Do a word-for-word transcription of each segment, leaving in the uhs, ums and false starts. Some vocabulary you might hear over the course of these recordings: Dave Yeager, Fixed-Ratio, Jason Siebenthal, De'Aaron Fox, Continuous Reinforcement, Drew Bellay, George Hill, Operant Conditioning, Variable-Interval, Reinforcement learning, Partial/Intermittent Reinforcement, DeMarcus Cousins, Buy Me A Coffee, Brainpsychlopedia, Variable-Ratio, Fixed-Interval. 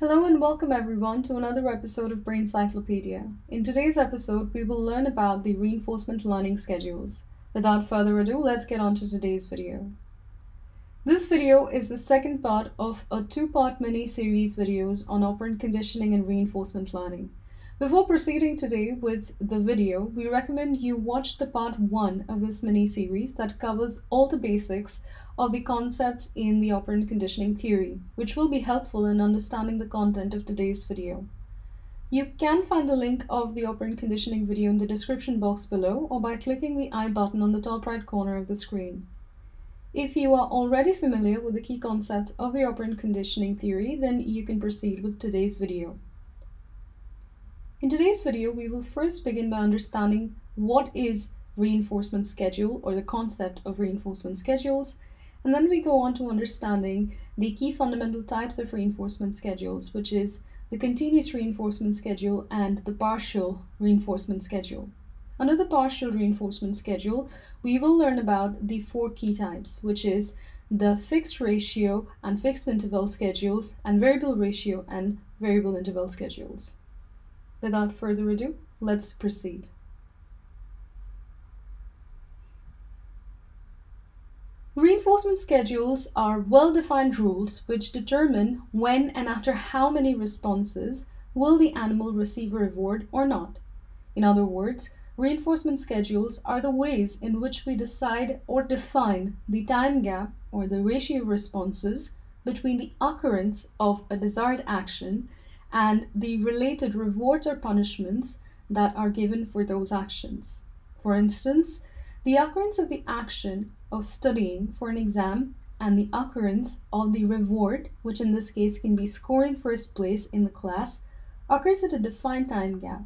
Hello and welcome everyone to another episode of Brainpsychlopedia. In today's episode, we will learn about the reinforcement learning schedules. Without further ado, let's get on to today's video. This video is the second part of a two-part mini-series videos on operant conditioning and reinforcement learning. Before proceeding today with the video, we recommend you watch the part one of this mini-series that covers all the basics of the concepts in the operant conditioning theory, which will be helpful in understanding the content of today's video. You can find the link of the operant conditioning video in the description box below or by clicking the I button on the top right corner of the screen. If you are already familiar with the key concepts of the operant conditioning theory, then you can proceed with today's video. In today's video, we will first begin by understanding what is reinforcement schedule or the concept of reinforcement schedules. And then we go on to understanding the key fundamental types of reinforcement schedules, which is the continuous reinforcement schedule and the partial reinforcement schedule. Under the partial reinforcement schedule, we will learn about the four key types, which is the fixed ratio and fixed interval schedules and variable ratio and variable interval schedules. Without further ado, let's proceed. Reinforcement schedules are well-defined rules which determine when and after how many responses will the animal receive a reward or not. In other words, reinforcement schedules are the ways in which we decide or define the time gap or the ratio of responses between the occurrence of a desired action and the related rewards or punishments that are given for those actions. For instance, the occurrence of the action of studying for an exam and the occurrence of the reward, which in this case can be scoring first place in the class, occurs at a defined time gap.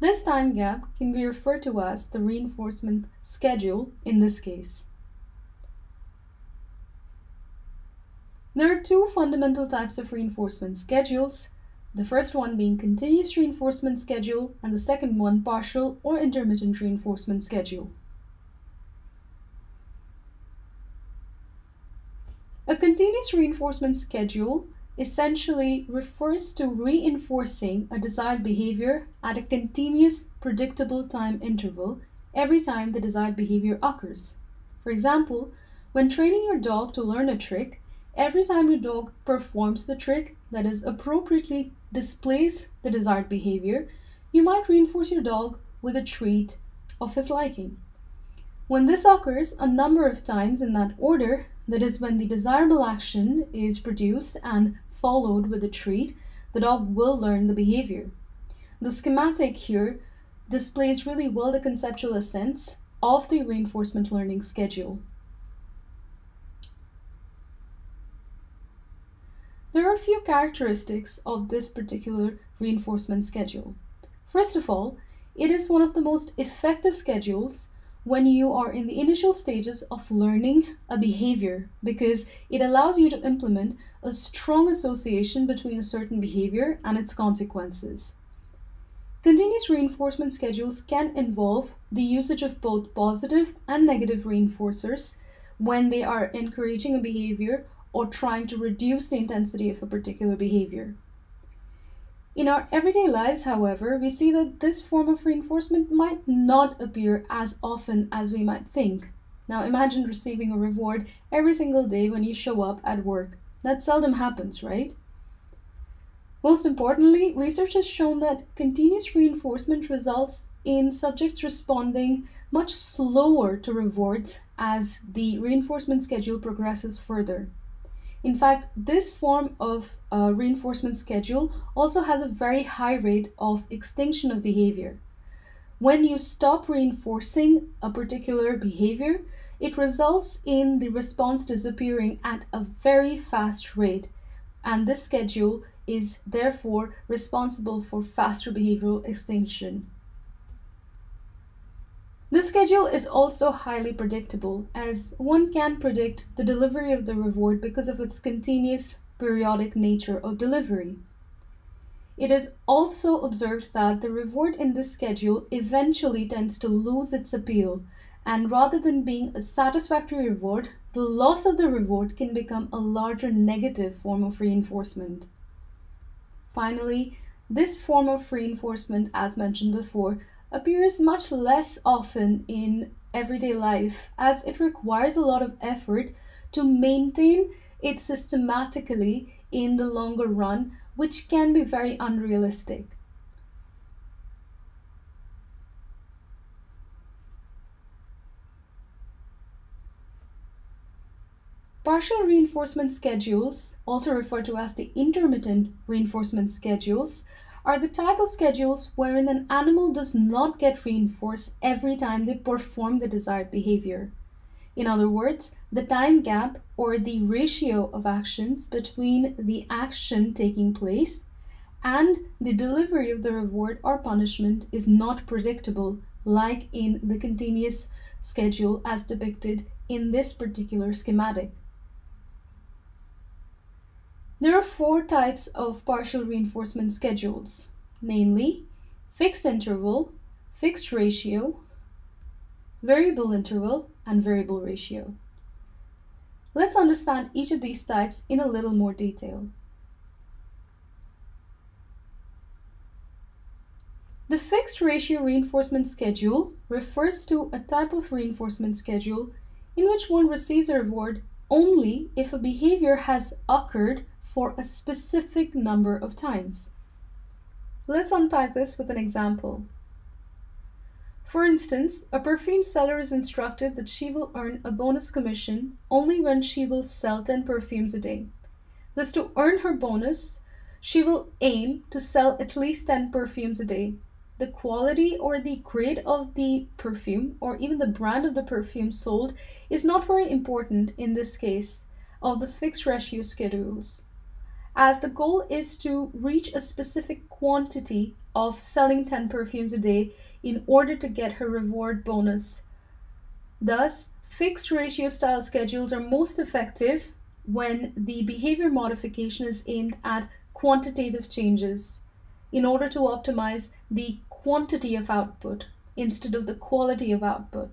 This time gap can be referred to as the reinforcement schedule in this case. There are two fundamental types of reinforcement schedules, the first one being continuous reinforcement schedule and the second one partial or intermittent reinforcement schedule. A continuous reinforcement schedule essentially refers to reinforcing a desired behavior at a continuous, predictable time interval every time the desired behavior occurs. For example, when training your dog to learn a trick, every time your dog performs the trick that is appropriately displays the desired behavior, you might reinforce your dog with a treat of his liking. When this occurs a number of times in that order, that is, when the desirable action is produced and followed with a treat, the dog will learn the behavior. The schematic here displays really well the conceptual essence of the reinforcement learning schedule. There are a few characteristics of this particular reinforcement schedule. First of all, it is one of the most effective schedules when you are in the initial stages of learning a behavior, because it allows you to implement a strong association between a certain behavior and its consequences. Continuous reinforcement schedules can involve the usage of both positive and negative reinforcers when they are encouraging a behavior or trying to reduce the intensity of a particular behavior. In our everyday lives, however, we see that this form of reinforcement might not appear as often as we might think. Now imagine receiving a reward every single day when you show up at work. That seldom happens, right? Most importantly, research has shown that continuous reinforcement results in subjects responding much slower to rewards as the reinforcement schedule progresses further. In fact, this form of uh, reinforcement schedule also has a very high rate of extinction of behavior. When you stop reinforcing a particular behavior, it results in the response disappearing at a very fast rate, and this schedule is therefore responsible for faster behavioral extinction. This schedule is also highly predictable, as one can predict the delivery of the reward because of its continuous periodic nature of delivery. It is also observed that the reward in this schedule eventually tends to lose its appeal, and rather than being a satisfactory reward, the loss of the reward can become a larger negative form of reinforcement. Finally, this form of reinforcement, as mentioned before, appears much less often in everyday life, as it requires a lot of effort to maintain it systematically in the longer run, which can be very unrealistic. Partial reinforcement schedules, also referred to as the intermittent reinforcement schedules, are the type of schedules wherein an animal does not get reinforced every time they perform the desired behavior. In other words, the time gap or the ratio of actions between the action taking place and the delivery of the reward or punishment is not predictable, like in the continuous schedule as depicted in this particular schematic. There are four types of partial reinforcement schedules, namely fixed interval, fixed ratio, variable interval, and variable ratio. Let's understand each of these types in a little more detail. The fixed ratio reinforcement schedule refers to a type of reinforcement schedule in which one receives a reward only if a behavior has occurred for a specific number of times. Let's unpack this with an example. For instance, a perfume seller is instructed that she will earn a bonus commission only when she will sell ten perfumes a day. Thus, to earn her bonus, she will aim to sell at least ten perfumes a day. The quality or the grade of the perfume or even the brand of the perfume sold is not very important in this case of the fixed ratio schedules, as the goal is to reach a specific quantity of selling ten perfumes a day in order to get her reward bonus. Thus, fixed ratio style schedules are most effective when the behavior modification is aimed at quantitative changes in order to optimize the quantity of output instead of the quality of output.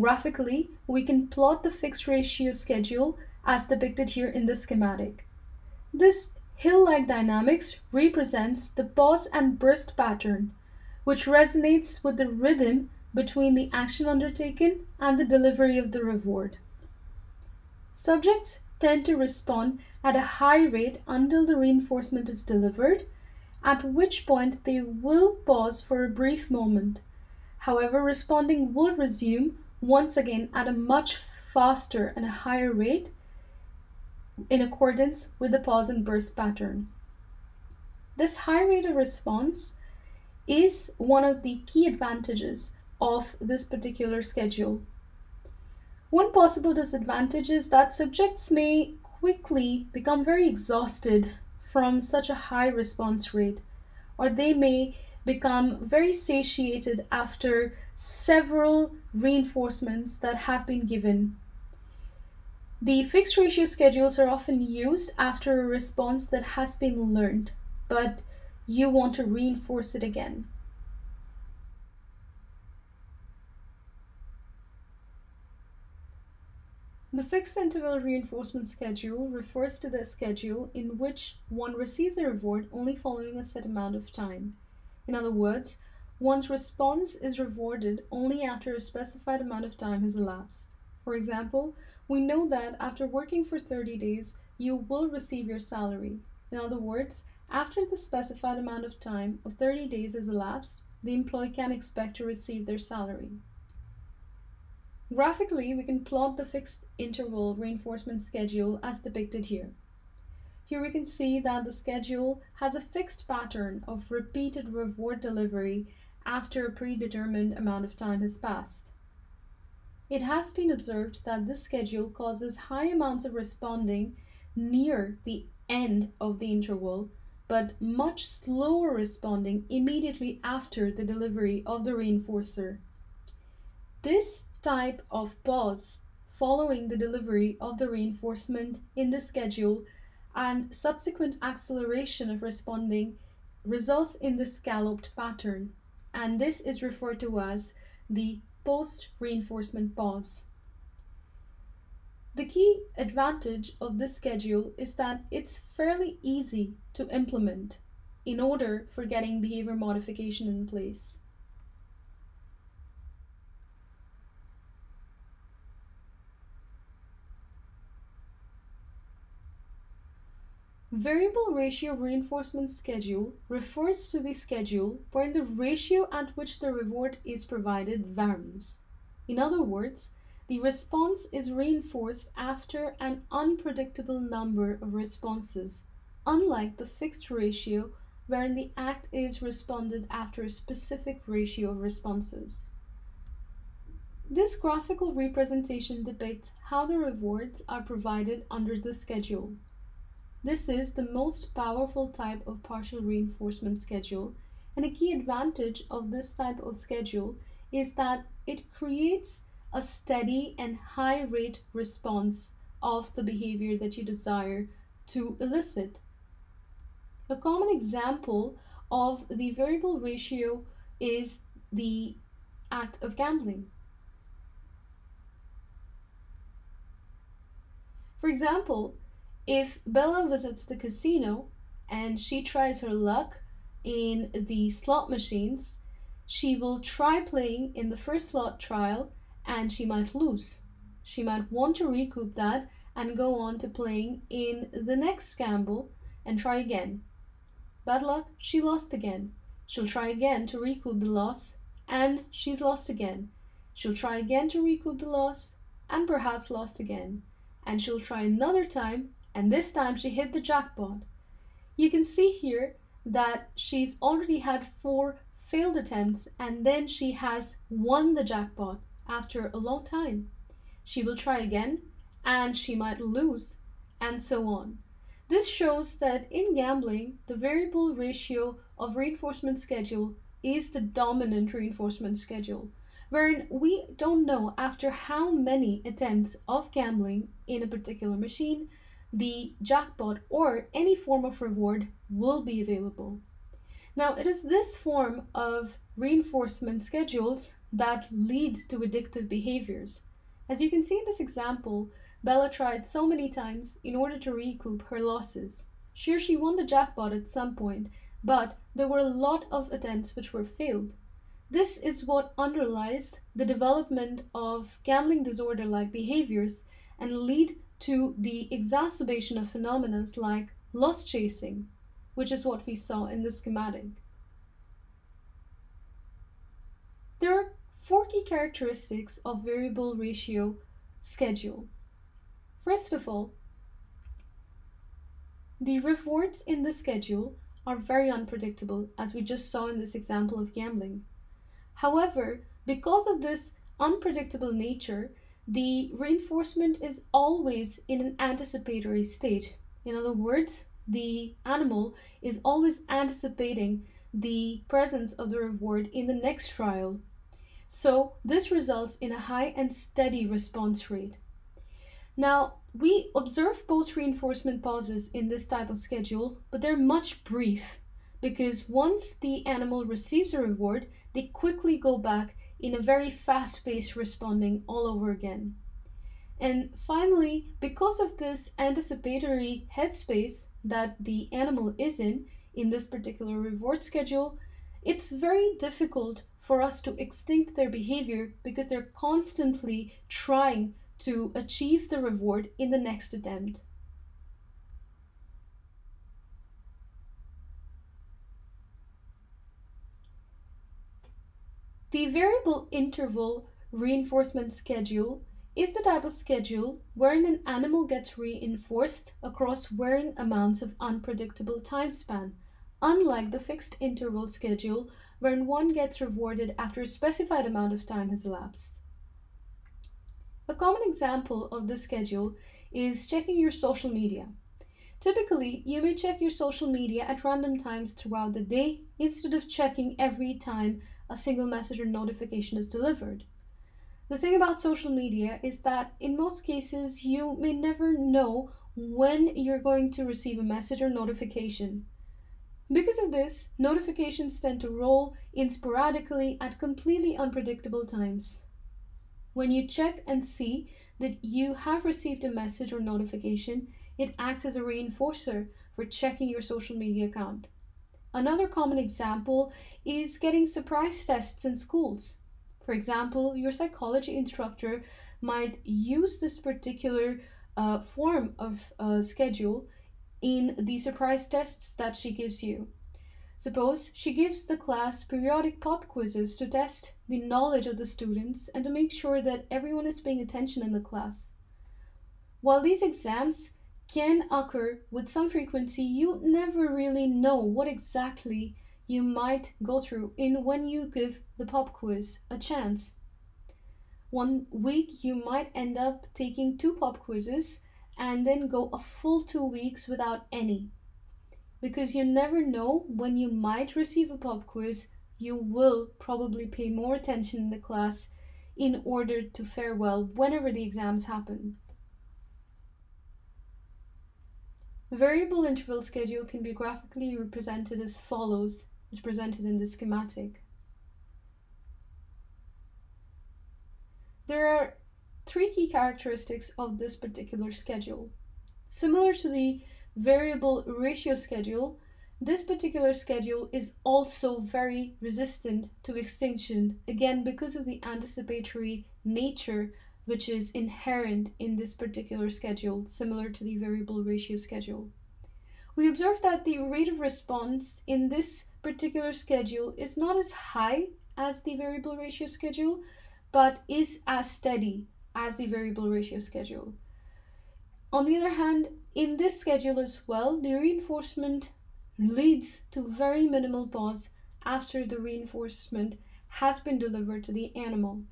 Graphically, we can plot the fixed ratio schedule as depicted here in the schematic. This hill-like dynamics represents the pause and burst pattern, which resonates with the rhythm between the action undertaken and the delivery of the reward. Subjects tend to respond at a high rate until the reinforcement is delivered, at which point they will pause for a brief moment. However, responding will resume once again at a much faster and a higher rate, in accordance with the pause and burst pattern. This high rate of response is one of the key advantages of this particular schedule. One possible disadvantage is that subjects may quickly become very exhausted from such a high response rate, or they may become very satiated after several reinforcements that have been given. The fixed ratio schedules are often used after a response that has been learned, but you want to reinforce it again. The fixed interval reinforcement schedule refers to the schedule in which one receives a reward only following a set amount of time. In other words, one's response is rewarded only after a specified amount of time has elapsed. For example, we know that after working for thirty days, you will receive your salary. In other words, after the specified amount of time of thirty days has elapsed, the employee can expect to receive their salary. Graphically, we can plot the fixed interval reinforcement schedule as depicted here. Here we can see that the schedule has a fixed pattern of repeated reward delivery after a predetermined amount of time has passed. It has been observed that this schedule causes high amounts of responding near the end of the interval, but much slower responding immediately after the delivery of the reinforcer. This type of pause following the delivery of the reinforcement in the schedule and subsequent acceleration of responding results in the scalloped pattern, and this is referred to as the post-reinforcement pause. The key advantage of this schedule is that it's fairly easy to implement in order for getting behavior modification in place. Variable ratio reinforcement schedule refers to the schedule where the ratio at which the reward is provided varies. In other words, the response is reinforced after an unpredictable number of responses, unlike the fixed ratio wherein the act is responded after a specific ratio of responses. This graphical representation depicts how the rewards are provided under the schedule. This is the most powerful type of partial reinforcement schedule, and a key advantage of this type of schedule is that it creates a steady and high rate response of the behavior that you desire to elicit. A common example of the variable ratio is the act of gambling. For example, if Bella visits the casino and she tries her luck in the slot machines, she will try playing in the first slot trial and she might lose. She might want to recoup that and go on to playing in the next gamble and try again. Bad luck, she lost again. She'll try again to recoup the loss and she's lost again. She'll try again to recoup the loss and perhaps lost again. And she'll try another time, and this time she hit the jackpot. You can see here that she's already had four failed attempts and then she has won the jackpot after a long time. She will try again and she might lose, and so on. This shows that in gambling, the variable ratio of reinforcement schedule is the dominant reinforcement schedule, wherein we don't know after how many attempts of gambling in a particular machine the jackpot or any form of reward will be available. Now, it is this form of reinforcement schedules that lead to addictive behaviors. As you can see in this example, Bella tried so many times in order to recoup her losses. Sure, she won the jackpot at some point, but there were a lot of attempts which were failed. This is what underlies the development of gambling disorder-like behaviors and lead to the exacerbation of phenomena like loss chasing, which is what we saw in this schematic. There are four key characteristics of variable ratio schedule. First of all, the rewards in the schedule are very unpredictable, as we just saw in this example of gambling. However, because of this unpredictable nature, the reinforcement is always in an anticipatory state. In other words, the animal is always anticipating the presence of the reward in the next trial. So this results in a high and steady response rate. Now, we observe post-reinforcement pauses in this type of schedule, but they're much brief, because once the animal receives a reward, they quickly go back in a very fast-paced responding all over again. And finally, because of this anticipatory headspace that the animal is in, in this particular reward schedule, it's very difficult for us to extinct their behavior because they're constantly trying to achieve the reward in the next attempt. The variable interval reinforcement schedule is the type of schedule wherein an animal gets reinforced across varying amounts of unpredictable time span, unlike the fixed interval schedule wherein one gets rewarded after a specified amount of time has elapsed. A common example of this schedule is checking your social media. Typically, you may check your social media at random times throughout the day instead of checking every time a single message or notification is delivered. The thing about social media is that in most cases you may never know when you're going to receive a message or notification. Because of this, notifications tend to roll in sporadically at completely unpredictable times. When you check and see that you have received a message or notification, it acts as a reinforcer for checking your social media account. Another common example is getting surprise tests in schools. For example, your psychology instructor might use this particular uh, form of uh, schedule in the surprise tests that she gives you. Suppose she gives the class periodic pop quizzes to test the knowledge of the students and to make sure that everyone is paying attention in the class. While these exams can occur with some frequency, you never really know what exactly you might go through in when you give the pop quiz a chance. One week you might end up taking two pop quizzes and then go a full two weeks without any. Because you never know when you might receive a pop quiz, you will probably pay more attention in the class in order to fare well whenever the exams happen. Variable interval schedule can be graphically represented as follows, as presented in the schematic. There are three key characteristics of this particular schedule. Similar to the variable ratio schedule, this particular schedule is also very resistant to extinction, again because of the anticipatory nature which is inherent in this particular schedule, similar to the variable ratio schedule. We observe that the rate of response in this particular schedule is not as high as the variable ratio schedule, but is as steady as the variable ratio schedule. On the other hand, in this schedule as well, the reinforcement leads to very minimal pause after the reinforcement has been delivered to the animal.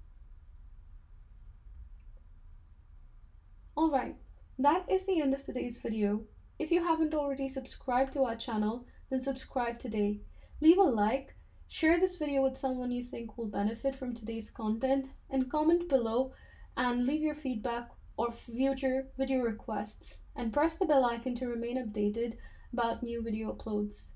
Alright, that is the end of today's video. If you haven't already subscribed to our channel, then subscribe today. Leave a like, share this video with someone you think will benefit from today's content, and comment below and leave your feedback or future video requests, and press the bell icon to remain updated about new video uploads.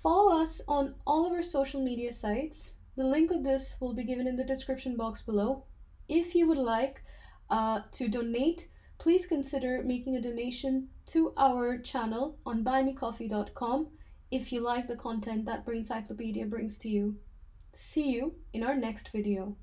Follow us on all of our social media sites. The link of this will be given in the description box below. If you would like uh, to donate, please consider making a donation to our channel on buy me coffee dot com if you like the content that Brainpsychlopedia brings to you. See you in our next video.